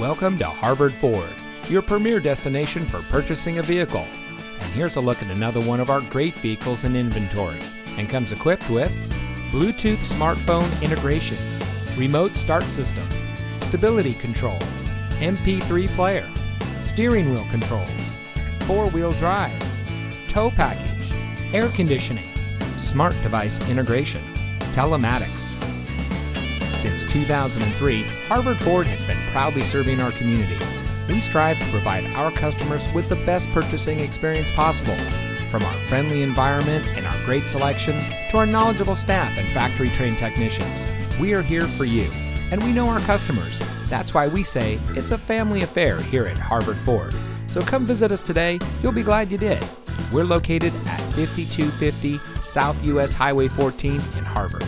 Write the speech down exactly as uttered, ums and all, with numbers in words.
Welcome to Harvard Ford, your premier destination for purchasing a vehicle. And here's a look at another one of our great vehicles in inventory, and comes equipped with Bluetooth smartphone integration, remote start system, stability control, M P three player, steering wheel controls, four-wheel drive, tow package, air conditioning, smart device integration, telematics. Since two thousand three, Harvard Ford has been proudly serving our community. We strive to provide our customers with the best purchasing experience possible. From our friendly environment and our great selection to our knowledgeable staff and factory-trained technicians, we are here for you. And we know our customers. That's why we say it's a family affair here at Harvard Ford. So come visit us today. You'll be glad you did. We're located at fifty-two fifty South U S Highway fourteen in Harvard.